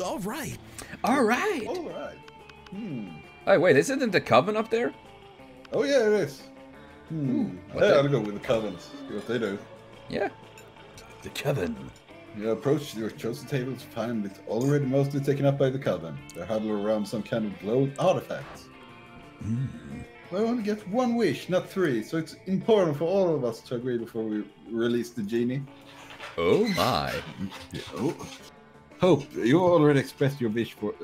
All right. Hey, wait, isn't it the coven up there? Oh yeah, it is. Yeah, I'll go with the covens. See what they do. Yeah. The coven. You approach your chosen table to find it's already mostly taken up by the coven. They huddle around some kind of glowing artifacts. I only get one wish, not three, so it's important for all of us to agree before we release the genie. Oh my. Hope, you already expressed your wish for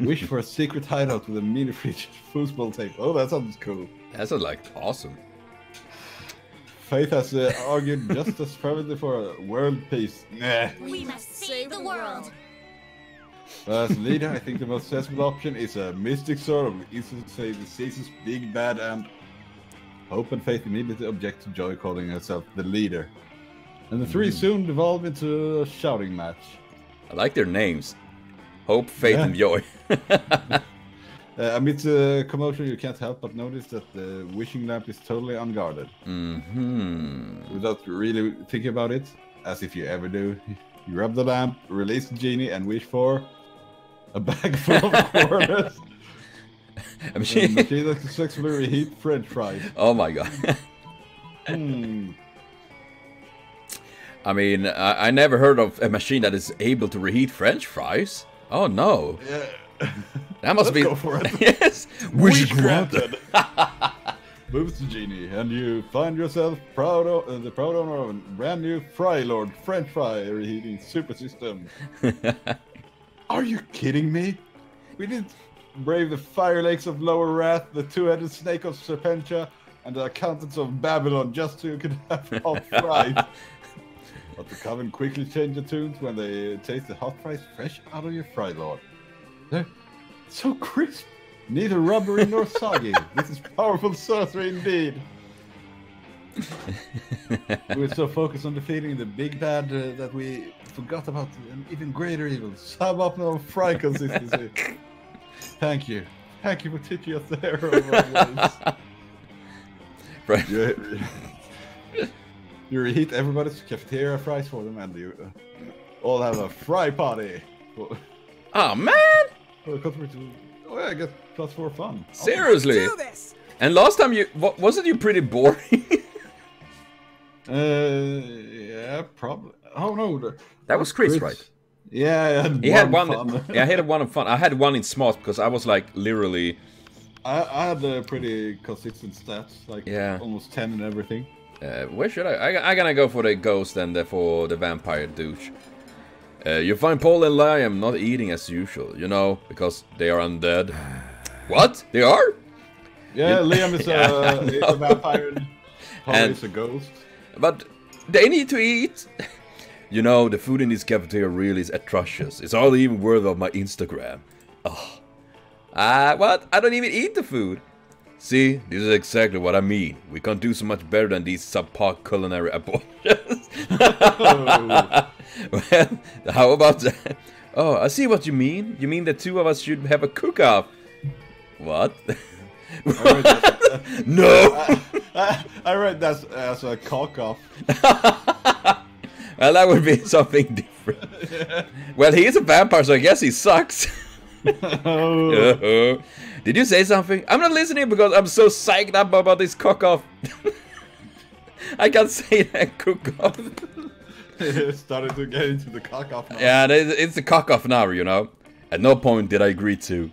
wish for a secret hideout with a mini-fridge foosball table. Oh, that sounds cool. That sounds like awesome. Faith has argued just as fervently for a world peace. Nah. We must save the world. As leader, I think the most sensible option is a mystic sword of instantly the season's big bad, and Hope and Faith immediately object to Joy calling herself the leader. And the three soon devolve into a shouting match. I like their names. Hope, Faith, and Joy. Amidst the commotion, you can't help but notice that the wishing lamp is totally unguarded. Without really thinking about it, as if you ever do, you rub the lamp, release the genie, and wish for a bag full of quarters. A machine that can successfully reheat French fries. Oh my god. I mean, I never heard of a machine that is able to reheat French fries. Oh no. Yeah. That must be. Go for it. Yes. Wish granted. Moves the genie, and you find yourself proud of, the proud owner of a brand new Fry Lord French fry reheating super system. Are you kidding me? We didn't brave the fire lakes of Lower Wrath, the two-headed snake of Serpentia, and the accountants of Babylon just so you could have hot fries. But the coven quickly change the tunes when they taste the hot fries fresh out of your Fry Lord. They're so crisp. Neither rubbery nor soggy. This is powerful sorcery indeed. We're so focused on defeating the big bad that we forgot about an even greater evil. Suboptimal fry consistency. Thank you. Thank you for teaching us the error of our ways. You reheat everybody's cafeteria fries for them, and you all have a fry party. Oh man! Oh yeah, I got +4 fun. Seriously? Do this. And last time you wasn't you pretty boring? Yeah, probably. Oh no, that was Chris, right? Yeah, he had one. Yeah, I had one in fun. I had one in smart because I was like literally. I had a pretty consistent stats, like almost 10 and everything. Where should I? I'm gonna go for the ghost and for the vampire douche. You find Paul and Liam not eating as usual, you know, because they are undead. What? They are? Yeah, Liam is a vampire and Paul is a ghost. But they need to eat. You know, the food in this cafeteria really is atrocious. It's hardly even worthy of my Instagram. Oh. What? I don't even eat the food. See, this is exactly what I mean. We can't do so much better than these subpar culinary abortions. Well, how about that? Oh, I see what you mean. You mean the two of us should have a cook-off. What? No! I read that as a cock-off. Well, that would be something different. Well, he is a vampire, so I guess he sucks. Did you say something? I'm not listening because I'm so psyched up about this cook-off. I can't say that cook-off. It started to get into the cock-off now. Yeah, it's the cock-off now, you know. At no point did I agree to.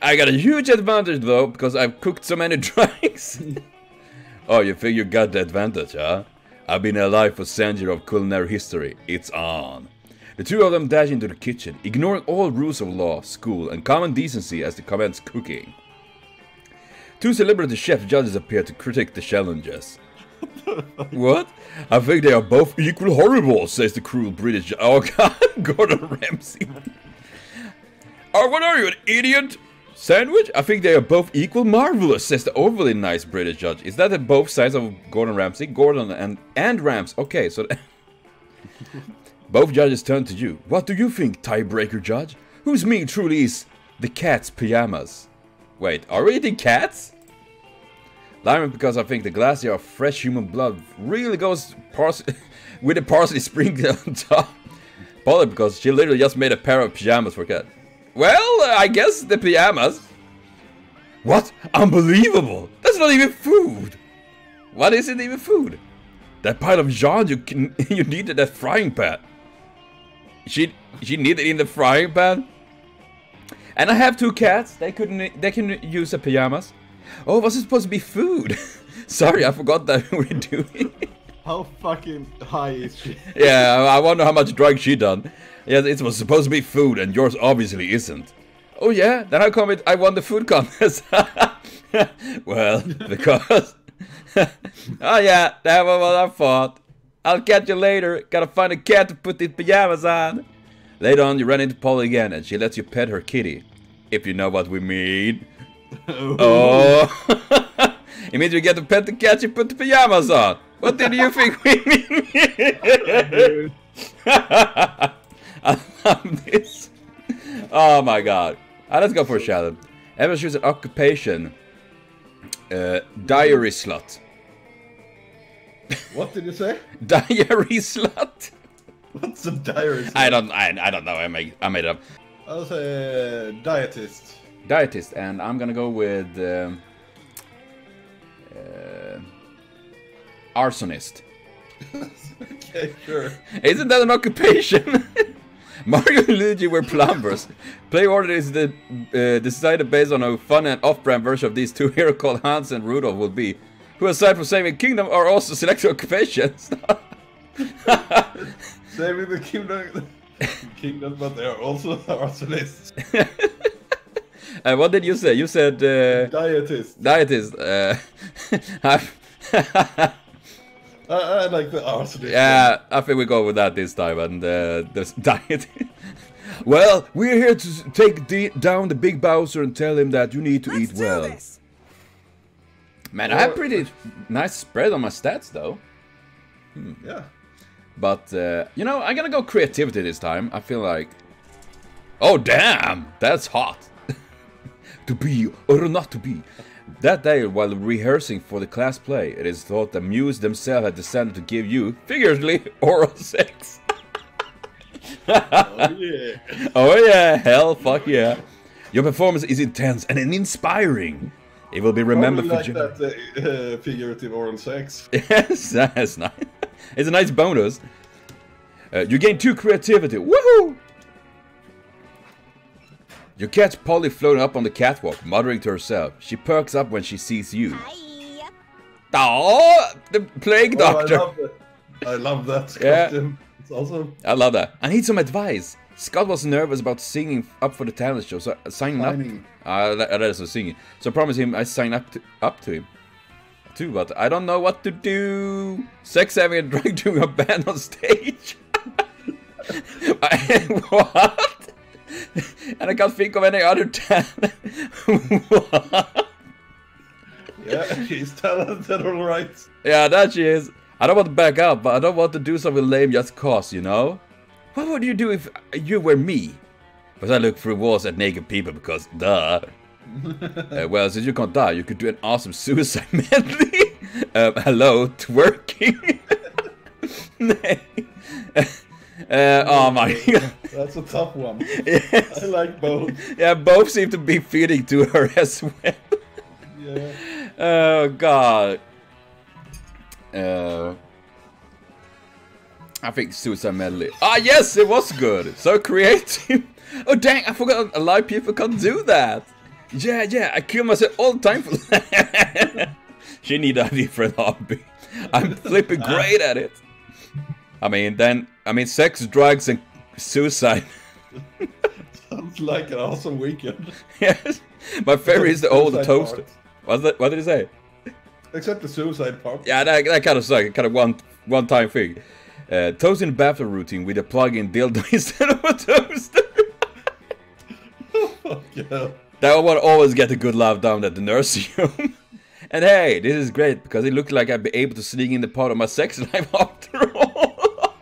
I got a huge advantage though, because I've cooked so many drinks. Oh, you think you got the advantage, huh? I've been alive for centuries of culinary history. It's on. The two of them dash into the kitchen, ignoring all rules of law, school, and common decency as they commence cooking. Two celebrity chef judges appear to critique the challenges. What? I think they are both equally horrible, says the cruel British Gordon Ramsay. Oh, what are you, an idiot? Sandwich? I think they are both equal marvelous, says the overly nice British judge. Is that at both sides of Gordon Ramsay? Gordon and Rams. Okay, so... Both judges turn to you. What do you think, tiebreaker judge? Whose meal truly is the cat's pyjamas? Wait, are we eating cats? Lyman, because I think the glass here of fresh human blood really goes with the parsley sprinkled on top. bother because she literally just made a pair of pajamas for Cat. Well, I guess the pajamas. What? Unbelievable! That's not even food! What isn't even food? That pile of yarn you needed that frying pan. She needed in the frying pan? And I have two cats, they can use the pajamas. Oh, was it supposed to be food? Sorry, I forgot that we're doing it. How fucking high is she? Yeah, I wonder how much drug she done. Yeah, it was supposed to be food and yours obviously isn't. Oh yeah, then how come I won the food contest? Well, because... Oh yeah, that was what I thought. I'll catch you later, gotta find a cat to put these pajamas on. Later on, you run into Polly again and she lets you pet her kitty. If you know what we mean. Oh. It means you get to pet the cat you put the pajamas on. What did you think we mean? I love this. Oh my god. Right, let's go for a challenge. Ever choose an occupation? Diary slut. What did you say? Diary slut. What's a diary? I don't know. I made it up. I'll say dietist. Dietist, and I'm gonna go with arsonist. Okay, sure. Isn't that an occupation? Mario and Luigi were plumbers. Play order is decided based on a fun and off-brand version of these two heroes called Hans and Rudolph will be, who aside from saving kingdom are also selected occupations. Saving the kingdom, but they are also arsonists. And what did you say? You said dietist. Dietist. I like the arsonist. Yeah, I think we go with that this time. And the diet. Well, we're here to take down the big Bowser and tell him that you need to eat well. This. Man, I have pretty nice spread on my stats though. Yeah. But, you know, I'm gonna go creativity this time. I feel like... Oh, damn! That's hot! To be or not to be. That day, while rehearsing for the class play, it is thought the muse themselves had decided to give you, figuratively, oral sex. Oh, yeah. Oh, yeah. Hell, fuck yeah. Your performance is intense and inspiring. It will be remembered for... you like that figurative oral sex. Yes, that's nice. It's a nice bonus. You gain 2 creativity. Woohoo! You catch Polly floating up on the catwalk, muttering to herself. She perks up when she sees you. Hi. Oh, the plague doctor. I love that. Yeah. It's awesome. I love that. I need some advice. Scott was nervous about signing up for the talent show, so I signed up. So I promised him I signed up to him. Too, but I don't know what to do. Sex, having, and drug doing a band on stage. What? And I can't think of any other talent. What? Yeah, she's talented, all right. Yeah, that she is. I don't want to back up, but I don't want to do something lame just cause, you know? What would you do if you were me? But I look through walls at naked people because, duh. Well, since you can't die, you could do an awesome suicide medley. Hello, twerking. Oh my god. That's a tough one. Yes. I like both. Yeah, both seem to be feeding to her as well. Yeah. Oh god. I think suicide medley. Ah yes, it was good. So creative. Oh dang, I forgot a lot of people can't do that. Yeah, yeah, I kill myself all the time for that. She need a different hobby. I'm flipping great at it. I mean, sex, drugs, and suicide. Sounds like an awesome weekend. Yes, my favorite is the old toaster. What's that? What did he say? Except the suicide part. Yeah, that kind of sucks. Kind of one-time thing. Toasting the bathroom routine with a plug-in dildo instead of a toaster. Oh fuck yeah. That one always get a good laugh down at the nursing home. And hey, this is great because it looked like I'd be able to sneak in the part of my sex life after all.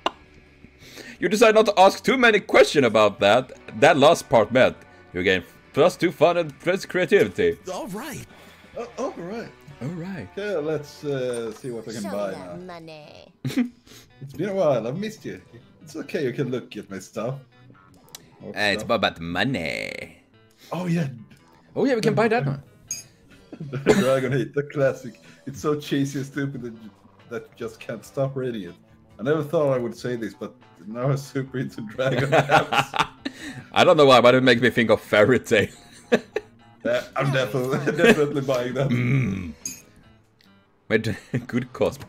You decide not to ask too many questions about that. That last part meant you gain +2 fun and +3 creativity. All right. All right. All right. Yeah, let's see what we can buy now. Money. It's been a while. I've missed you. It's okay, you can look at my stuff. It's about money. Oh, yeah. Oh, yeah, we can buy that one. The Dragon Heat, the classic. It's so cheesy and stupid that you just can't stop reading it. I never thought I would say this, but now I'm super into Dragon Heads. I don't know why, but it makes me think of Fairy Tail. I'm definitely buying that. Mm. Good cost.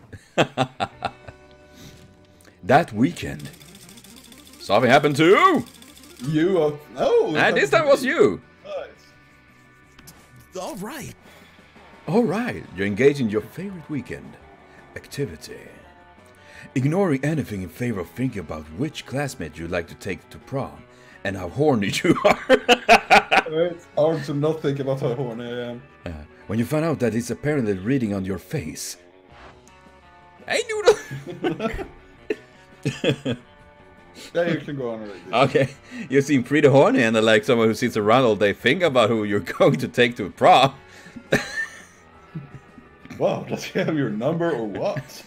That weekend, something happened to you. Oh, and this time was you. Nice. All right. All right. You're engaged in your favorite weekend activity, ignoring anything in favor of thinking about which classmate you'd like to take to prom and how horny you are. It's hard to not think about how horny I am. When you find out that it's apparently reading on your face. I knew that. Yeah, you can go on already. Okay, you seem pretty horny and like someone who sits around all day thinking about who you're going to take to prom. Wow, does he have your number or what?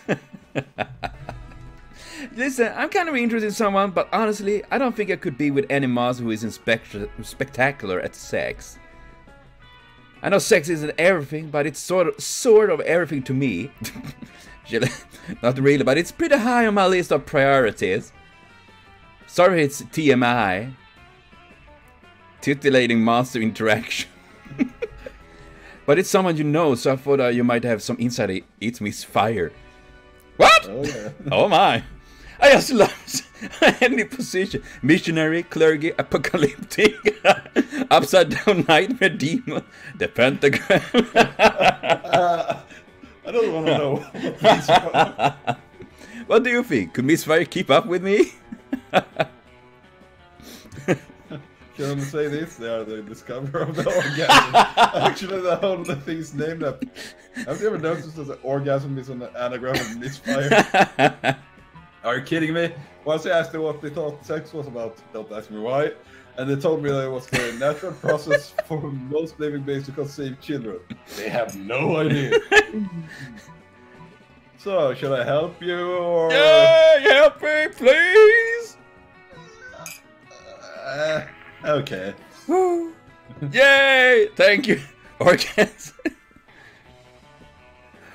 Listen, I'm kind of interested in someone, but honestly, I don't think I could be with any monster who isn't spectacular at sex. I know sex isn't everything, but it's sort of everything to me. Not really, but it's pretty high on my list of priorities. Sorry, it's TMI. Titillating monster interaction. But it's someone you know, so I thought you might have some insight. It's Miss Fire. What? Oh, yeah. Oh my. I just love any position. Missionary, clergy, apocalyptic, upside down nightmare demon, the pentagram. I don't want to know. What do you think? Could Miss Fire keep up with me? Can I say this? They are the discoverer of the orgasm. Actually, the whole thing's named up. I've never noticed that the orgasm is on the anagram of Miss Fire. Are you kidding me? Once I asked them what they thought sex was about, don't ask me why, and they told me that it was the natural process for most living beings to conceive children. They have no idea. So, should I help you, or...? Yeah, help me, please! Okay. Woo! Yay! Thank you, Orcas.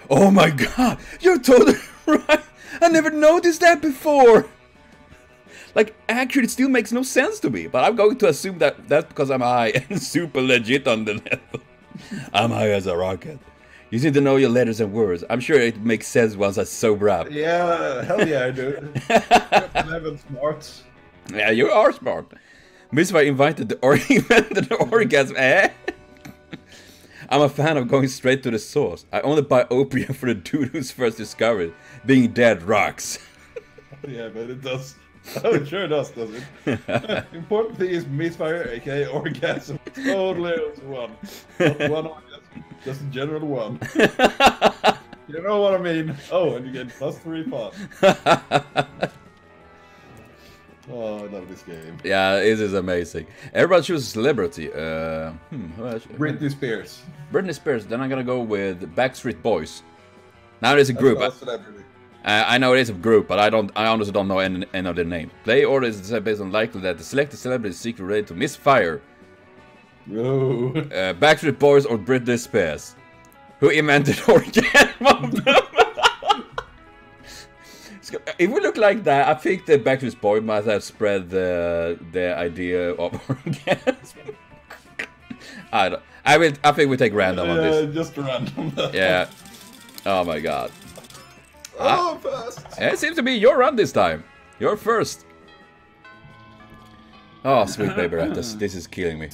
Oh my god, you're totally right! I never noticed that before. Like, actually, it still makes no sense to me. But I'm going to assume that that's because I'm high and super legit on the level. I'm high as a rocket. You need to know your letters and words. I'm sure it makes sense once I sober up. Yeah, hell yeah, I do. I'm smart. Yeah, you are smart. Miss Fire invited the orgasm, eh? I'm a fan of going straight to the source. I only buy opium for the dude who's first discovered. Being dead rocks. Yeah, but it does. Oh, it sure does, doesn't it? Important thing is Miss Fire, aka orgasm. Totally one. Not one orgasm, just a general one. You know what I mean? Oh, and you get +3 fun. Oh, I love this game. Yeah, it is amazing. Everybody chooses celebrity. Britney Spears. Britney Spears. Then I'm gonna go with Backstreet Boys. Now there's a group. I know it is a group, but I don't. I honestly don't know any of their name. Play order is based on likely that the selected celebrity is secretly related to Miss Fire, Backstreet Boys, or Britney Spears, who invented orgasm. If we look like that, I think the Backstreet Boy might have spread the idea of orgasm. I think we take random on this. Just random. Yeah. Oh my god. Oh, first. It seems to be your run this time. You're first. Oh, sweet baby rat. This is killing me.